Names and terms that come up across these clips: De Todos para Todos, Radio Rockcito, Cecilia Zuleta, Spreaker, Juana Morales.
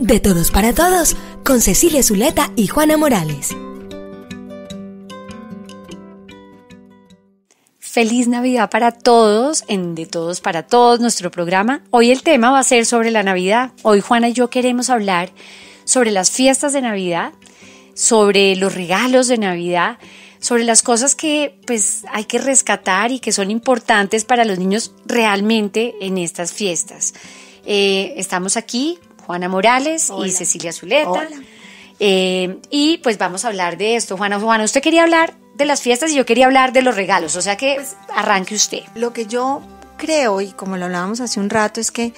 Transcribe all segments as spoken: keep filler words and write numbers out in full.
De Todos para Todos, con Cecilia Zuleta y Juana Morales. Feliz Navidad para todos, en De Todos para Todos, nuestro programa. Hoy el tema va a ser sobre la Navidad. Hoy Juana y yo queremos hablar sobre las fiestas de Navidad, sobre los regalos de Navidad, sobre las cosas que pues hay que rescatar y que son importantes para los niños realmente en estas fiestas. Eh, estamos aquí, Juana Morales Hola. Y Cecilia Zuleta. Hola. Eh, y pues vamos a hablar de esto. Juana, Juana, usted quería hablar de las fiestas y yo quería hablar de los regalos, o sea que pues, arranque usted. Lo que yo creo, y como lo hablábamos hace un rato, es que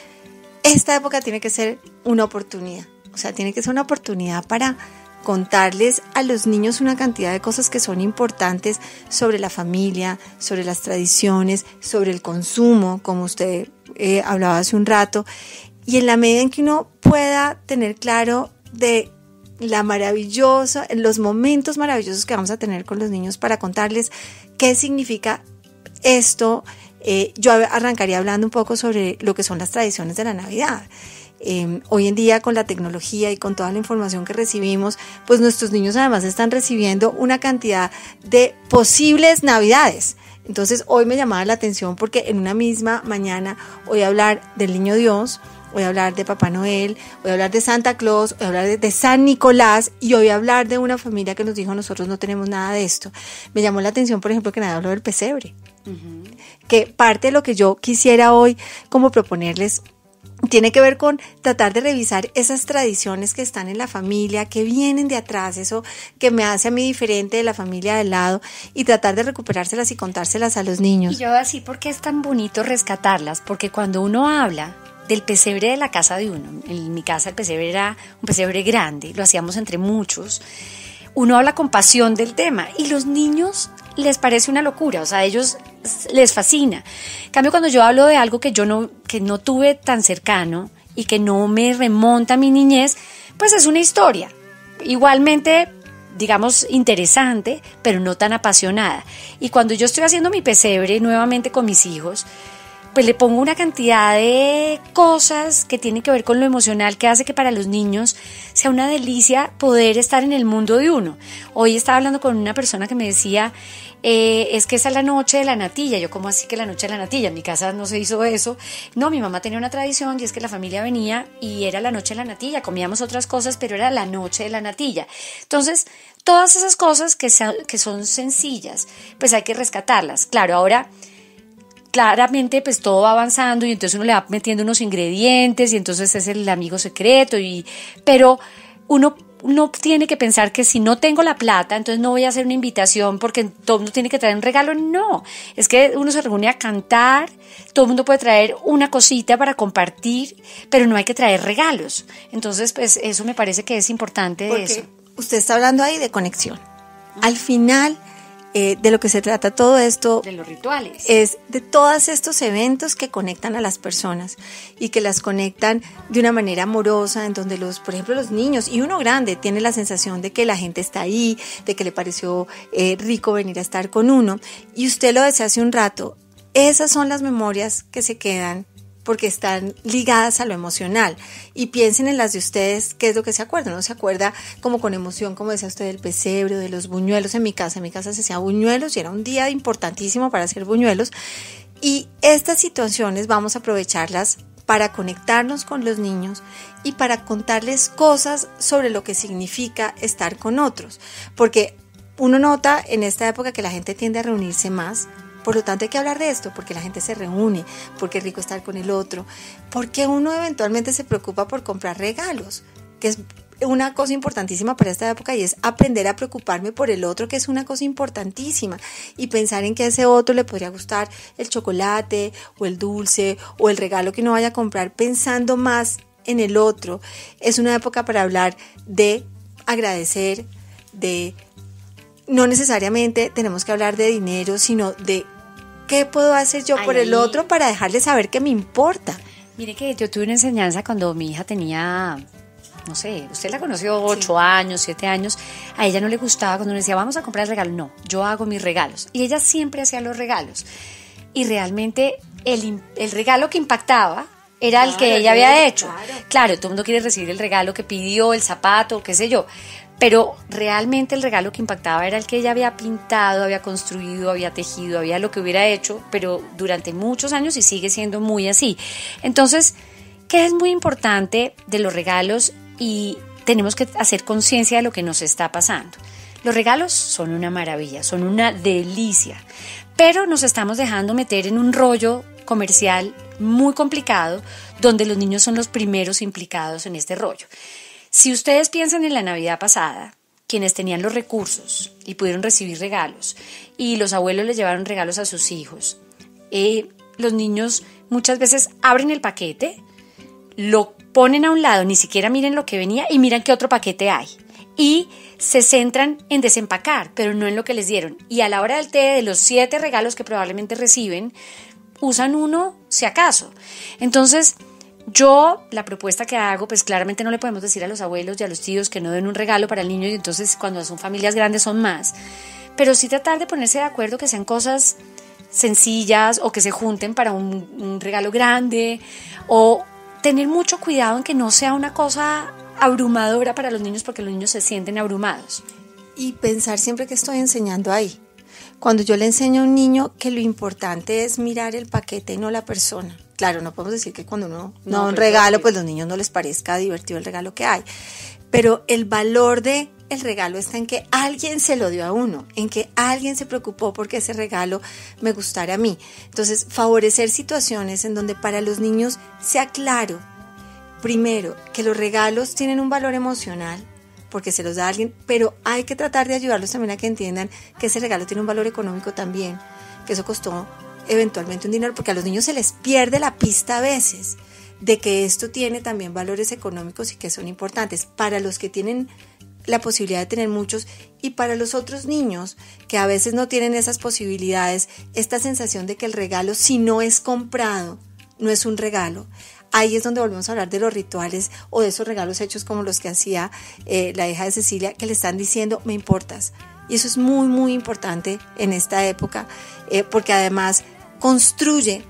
esta época tiene que ser una oportunidad. O sea, tiene que ser una oportunidad para contarles a los niños una cantidad de cosas que son importantes sobre la familia, sobre las tradiciones, sobre el consumo, como usted eh, hablaba hace un rato. Y en la medida en que uno pueda tener claro de la maravillosa, los momentos maravillosos que vamos a tener con los niños para contarles qué significa esto, eh, yo arrancaría hablando un poco sobre lo que son las tradiciones de la Navidad. Eh, hoy en día, con la tecnología y con toda la información que recibimos, pues nuestros niños además están recibiendo una cantidad de posibles Navidades. Entonces hoy me llamaba la atención porque en una misma mañana voy a hablar del Niño Dios, voy a hablar de Papá Noel, voy a hablar de Santa Claus, voy a hablar de, de San Nicolás, y voy a hablar de una familia que nos dijo: nosotros no tenemos nada de esto. Me llamó la atención, por ejemplo, que nadie habló del pesebre, uh-huh. que parte de lo que yo quisiera hoy como proponerles tiene que ver con tratar de revisar esas tradiciones que están en la familia, que vienen de atrás, eso que me hace a mí diferente de la familia de al lado, y tratar de recuperárselas y contárselas a los niños. Y yo así, ¿por qué es tan bonito rescatarlas? Porque cuando uno habla del pesebre de la casa de uno, en mi casa el pesebre era un pesebre grande, lo hacíamos entre muchos, uno habla con pasión del tema y los niños les parece una locura, o sea, a ellos les fascina. En cambio, cuando yo hablo de algo que yo no, que no tuve tan cercano y que no me remonta a mi niñez, pues es una historia igualmente, digamos, interesante, pero no tan apasionada. Y cuando yo estoy haciendo mi pesebre nuevamente con mis hijos, pues le pongo una cantidad de cosas que tienen que ver con lo emocional, que hace que para los niños sea una delicia poder estar en el mundo de uno. Hoy estaba hablando con una persona que me decía, eh, es que esa es la noche de la natilla. Yo, ¿cómo así que la noche de la natilla? En mi casa no se hizo eso. No, mi mamá tenía una tradición, y es que la familia venía y era la noche de la natilla. Comíamos otras cosas, pero era la noche de la natilla. Entonces, todas esas cosas que, se, que son sencillas, pues hay que rescatarlas. Claro, ahora... Claramente pues todo va avanzando y entonces uno le va metiendo unos ingredientes y entonces es el amigo secreto, y pero uno no tiene que pensar que si no tengo la plata entonces no voy a hacer una invitación porque todo el mundo tiene que traer un regalo. No, es que uno se reúne a cantar, todo el mundo puede traer una cosita para compartir, pero no hay que traer regalos. Entonces pues eso me parece que es importante de eso. Usted está hablando ahí de conexión. Al final... Eh, de lo que se trata todo esto, de los rituales, es de todos estos eventos que conectan a las personas y que las conectan de una manera amorosa, en donde los, por ejemplo, los niños y uno grande tiene la sensación de que la gente está ahí, de que le pareció eh, rico venir a estar con uno. Y usted lo decía hace un rato, esas son las memorias que se quedan porque están ligadas a lo emocional. Y piensen en las de ustedes, qué es lo que se acuerdan. Uno se acuerda como con emoción, como decía usted, del pesebre, de los buñuelos. En mi casa, en mi casa se hacían buñuelos y era un día importantísimo para hacer buñuelos. Y estas situaciones vamos a aprovecharlas para conectarnos con los niños y para contarles cosas sobre lo que significa estar con otros. Porque uno nota en esta época que la gente tiende a reunirse más. Por lo tanto hay que hablar de esto, porque la gente se reúne, porque es rico estar con el otro, porque uno eventualmente se preocupa por comprar regalos, que es una cosa importantísima para esta época, y es aprender a preocuparme por el otro, que es una cosa importantísima, y pensar en que a ese otro le podría gustar el chocolate o el dulce o el regalo que uno vaya a comprar, pensando más en el otro. Es una época para hablar de agradecer, de... No necesariamente tenemos que hablar de dinero, sino de qué puedo hacer yo Ahí. por el otro para dejarle saber que me importa. Mire que yo tuve una enseñanza cuando mi hija tenía, no sé, usted la conoció, ocho sí. años, siete años. A ella no le gustaba cuando uno decía, vamos a comprar el regalo. No, yo hago mis regalos. Y ella siempre hacía los regalos. Y realmente el, el regalo que impactaba era el que ella había hecho. Claro, todo el mundo quiere recibir el regalo que pidió, el zapato, qué sé yo, pero realmente el regalo que impactaba era el que ella había pintado, había construido, había tejido, había lo que hubiera hecho, pero durante muchos años y sigue siendo muy así. Entonces, ¿qué es muy importante de los regalos? Y tenemos que hacer conciencia de lo que nos está pasando. Los regalos son una maravilla, son una delicia, pero nos estamos dejando meter en un rollo comercial muy complicado, donde los niños son los primeros implicados en este rollo. Si ustedes piensan en la Navidad pasada, quienes tenían los recursos y pudieron recibir regalos, y los abuelos les llevaron regalos a sus hijos, eh, los niños muchas veces abren el paquete, lo ponen a un lado, ni siquiera miren lo que venía y miran qué otro paquete hay. Y se centran en desempacar, pero no en lo que les dieron. Y a la hora del té, de los siete regalos que probablemente reciben, usan uno si acaso. Entonces, yo, la propuesta que hago, pues claramente no le podemos decir a los abuelos y a los tíos que no den un regalo para el niño, y entonces cuando son familias grandes son más. Pero sí tratar de ponerse de acuerdo que sean cosas sencillas o que se junten para un, un regalo grande, o tener mucho cuidado en que no sea una cosa abrumadora para los niños, porque los niños se sienten abrumados. Y pensar siempre que estoy enseñando ahí. Cuando yo le enseño a un niño que lo importante es mirar el paquete y no la persona. Claro, no podemos decir que cuando uno no, no un regalo, pues los niños no les parezca divertido el regalo que hay. Pero el valor de el regalo está en que alguien se lo dio a uno, en que alguien se preocupó porque ese regalo me gustara a mí. Entonces, favorecer situaciones en donde para los niños sea claro, primero, que los regalos tienen un valor emocional porque se los da alguien, pero hay que tratar de ayudarlos también a que entiendan que ese regalo tiene un valor económico también, que eso costó eventualmente un dinero, porque a los niños se les pierde la pista a veces de que esto tiene también valores económicos y que son importantes para los que tienen la posibilidad de tener muchos, y para los otros niños que a veces no tienen esas posibilidades, esta sensación de que el regalo, si no es comprado, no es un regalo. Ahí es donde volvemos a hablar de los rituales o de esos regalos hechos como los que hacía eh, la hija de Cecilia, que le están diciendo, me importas. Y eso es muy, muy importante en esta época, eh, porque además construye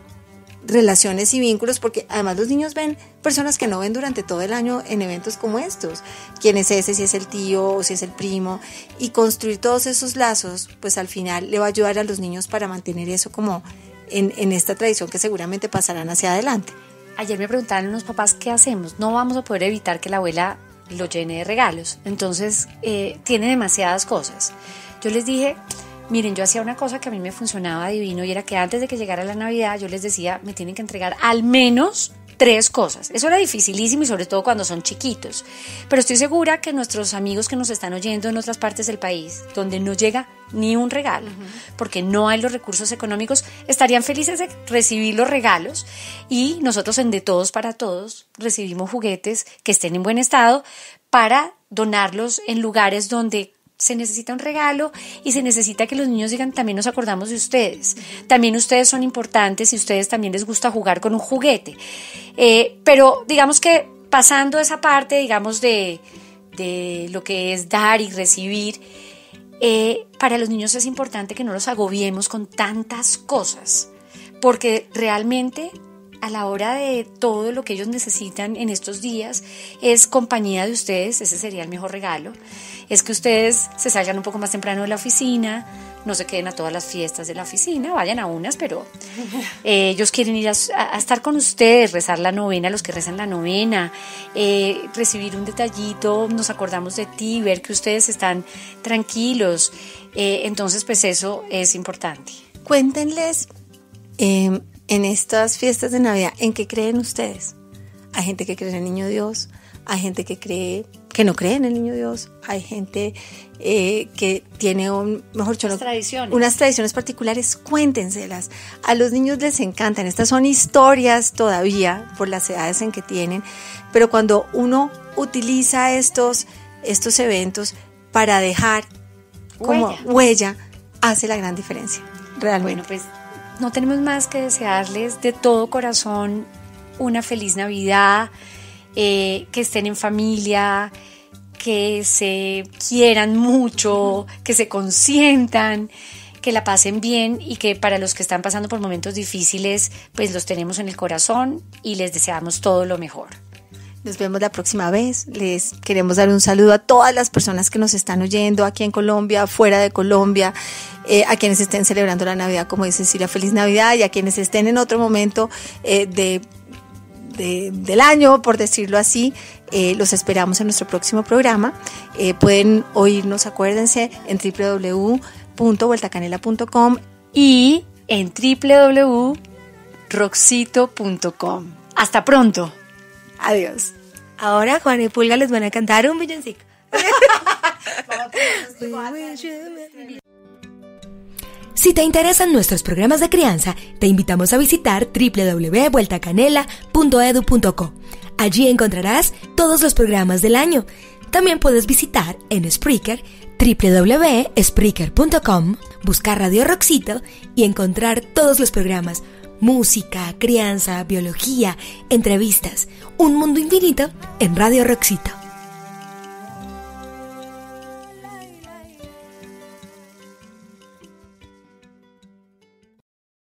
relaciones y vínculos, porque además los niños ven personas que no ven durante todo el año en eventos como estos. ¿Quién es ese? Si es el tío o si es el primo. Y construir todos esos lazos, pues al final le va a ayudar a los niños para mantener eso como en, en esta tradición que seguramente pasarán hacia adelante. Ayer me preguntaron unos papás, ¿qué hacemos? No vamos a poder evitar que la abuela lo llene de regalos, entonces eh, tiene demasiadas cosas. Yo les dije, miren, yo hacía una cosa que a mí me funcionaba divino, y era que antes de que llegara la Navidad yo les decía, me tienen que entregar al menos tres cosas. Eso era dificilísimo, y sobre todo cuando son chiquitos, pero estoy segura que nuestros amigos que nos están oyendo en otras partes del país, donde no llega ni un regalo, uh-huh, porque no hay los recursos económicos, estarían felices de recibir los regalos. Y nosotros en De Todos para Todos recibimos juguetes que estén en buen estado para donarlos en lugares donde se necesita un regalo, y se necesita que los niños digan, también nos acordamos de ustedes, también ustedes son importantes y ustedes también les gusta jugar con un juguete. Eh, pero digamos que pasando esa parte, digamos, de, de lo que es dar y recibir, Eh, para los niños es importante que no los agobiemos con tantas cosas, porque realmente a la hora de todo lo que ellos necesitan en estos días es compañía de ustedes. Ese sería el mejor regalo, es que ustedes se salgan un poco más temprano de la oficina, no se queden a todas las fiestas de la oficina, vayan a unas, pero eh, ellos quieren ir a, a estar con ustedes, rezar la novena, los que rezan la novena, eh, recibir un detallito, nos acordamos de ti, ver que ustedes están tranquilos. Eh, entonces, pues eso es importante. Cuéntenles eh, en estas fiestas de Navidad, ¿en qué creen ustedes? Hay gente que cree en el niño Dios, hay gente que cree... que no creen en el niño Dios, hay gente eh, que tiene un, mejor dicho, unas, no, tradiciones. unas tradiciones particulares, cuéntenselas. A los niños les encantan, estas son historias todavía por las edades en que tienen, pero cuando uno utiliza estos, estos eventos para dejar como huella. huella, hace la gran diferencia, realmente. Bueno, pues no tenemos más que desearles de todo corazón una feliz Navidad. Eh, que estén en familia, que se quieran mucho, que se consientan, que la pasen bien y que para los que están pasando por momentos difíciles, pues los tenemos en el corazón y les deseamos todo lo mejor. Nos vemos la próxima vez. Les queremos dar un saludo a todas las personas que nos están oyendo aquí en Colombia, fuera de Colombia, eh, a quienes estén celebrando la Navidad, como dice Cecilia, feliz Navidad, y a quienes estén en otro momento eh, de, de, del año, por decirlo así. Eh, los esperamos en nuestro próximo programa. Eh, pueden oírnos, acuérdense, en doble u doble u doble u punto vuelta canela punto com y en doble u doble u doble u punto roxito punto com. Hasta pronto. Adiós. Ahora Juan y Pulga les van a cantar un villancico. Si te interesan nuestros programas de crianza, te invitamos a visitar doble u doble u doble u punto vuelta canela punto e d u punto co. Allí encontrarás todos los programas del año. También puedes visitar en Spreaker doble u doble u doble u punto spreaker punto com, buscar Radio Rockcito y encontrar todos los programas. Música, crianza, biología, entrevistas, un mundo infinito en Radio Rockcito.